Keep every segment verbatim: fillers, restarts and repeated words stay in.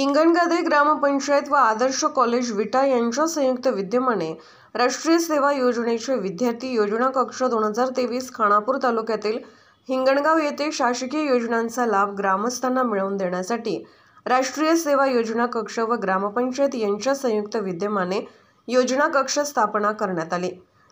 हिंगणगाव ग्रामपंचायत व आदर्श कॉलेज विटा यांच्या संयुक्त विद्यमाने राष्ट्रीय सेवा योजनेचे विद्यार्थी योजना कक्ष दोन हजार तेवीस खानापूर तालुक्यातील हिंगणगाव येथे शासकीय योजनांचा लाभ ग्रामस्थांना मिळवून देण्यासाठी राष्ट्रीय सेवा योजना कक्ष व ग्रामपंचायत यांच्या संयुक्त विद्यमाने योजना कक्ष स्थापना करण्यात आली।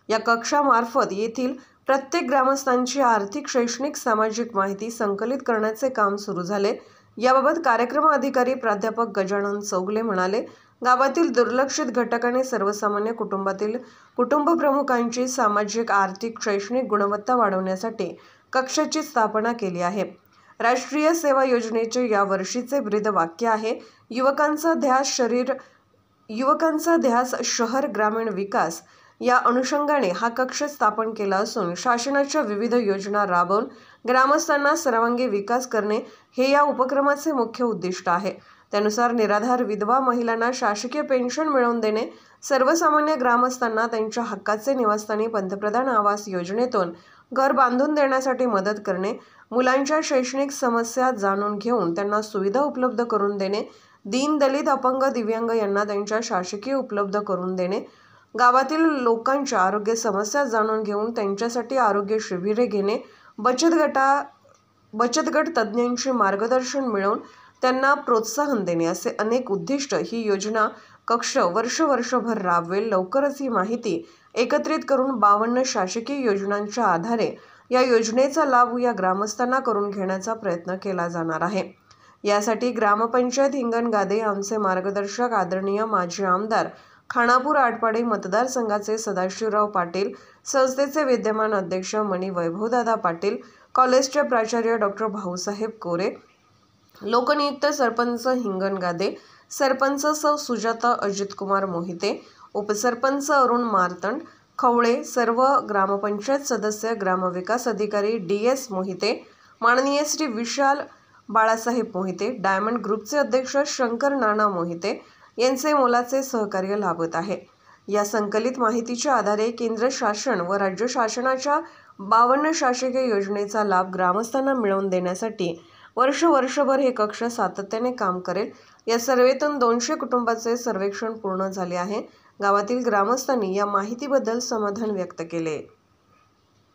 या कक्षामार्फत येथील प्रत्येक ग्रामस्थांची आर्थिक, शैक्षणिक, सामाजिक माहिती संकलित करण्याचे काम सुरू झाले। याबाबत कार्यक्रम अधिकारी प्राध्यापक गजानन सौगळे म्हणाले, गावातील दुर्लक्षित घटकाने सर्वसामान्य कुटुंबातील कुटुंब प्रमुखांची सामाजिक, आर्थिक, शैक्षणिक गुणवत्ता वाढवण्यासाठी कक्षाची स्थापना केली आहे। राष्ट्रीय सेवा योजनेचे या वर्षीचे ब्रीदवाक्य आहे, युवकांचा ध्यास शरीर युवकांचा ध्यास शहर ग्रामीण विकास। या अनुषंगाने हा कक्ष स्थापन केला असून शासनाच्या विविध योजना राबवून ग्रामस्थांना सर्वांगी विकास करणे हे या उपक्रमाचे मुख्य उद्दिष्ट आहे। त्यानुसार निराधार विधवा महिलांना शासकीय पेन्शन मिळवून देणे, सर्वसामान्य ग्रामस्थांना त्यांच्या हक्काचे निवासस्थानी पंतप्रधान आवास योजनेतून घर बांधून देण्यासाठी मदत करणे, मुलांच्या शैक्षणिक समस्या जाणून घेऊन त्यांना सुविधा उपलब्ध करून देणे, दीन, दलित, अपंग, दिव्यांग यांना त्यांच्या शासकीय उपलब्ध करून देणे, गावातील लोकांच्या आरोग्य समस्या जाणून घेऊन त्यांच्यासाठी आरोग्य शिबिरे घेणे, बचत गटा बचत गट तज्ज्ञांचे मार्गदर्शन मिळवून त्यांना प्रोत्साहन देणे असे अनेक उद्दिष्ट ही योजना कक्ष वर्ष वर्षभर राबवेल। लवकरच ही माहिती एकत्रित करून बावन्न शासकीय योजनांच्या आधारे या योजनेचा लाभ या ग्रामस्थांना करून घेण्याचा प्रयत्न केला जाणार आहे। यासाठी ग्रामपंचायत हिंगणगादे आमचे मार्गदर्शक आदरणीय माजी आमदार खानापूर आटपाडी मतदारसंघाचे सदाशिवराव पटेल, संस्थेचे विद्यमान अध्यक्ष मणि वैभवदादा पटेल, कॉलेजचे प्राचार्य डॉ. भाऊसाहेब कोरे, लोकनियुक्त सरपंच हिंगणगादे सरपंच सौ सुजाता अजित कुमार मोहिते, उपसरपंच अरुण मारतंट खवले, सर्व ग्रामपंचायत सदस्य, ग्रामविकास अधिकारी डी एस मोहिते, माननीय श्री विशाल बालासाहेब मोहिते, डायमंड ग्रुपचे अध्यक्ष शंकर नाना मोहिते यांचे मोलाचे सहकार्य लाभत आहे। या संकलित माहितीच्या आधारे केंद्र शासन व राज्य शासनाच्या बावन्न शासकीय योजनेचा लाभ ग्रामस्थांना मिळवून देण्यासाठी वर्ष वर्षभर हे कक्ष सातत्याने काम करेल। या सर्वेतून दोनशे कुटुंबाचे सर्वेक्षण पूर्ण झाले आहे। गावातील ग्रामस्थांनी या माहितीबद्दल समाधान व्यक्त केले।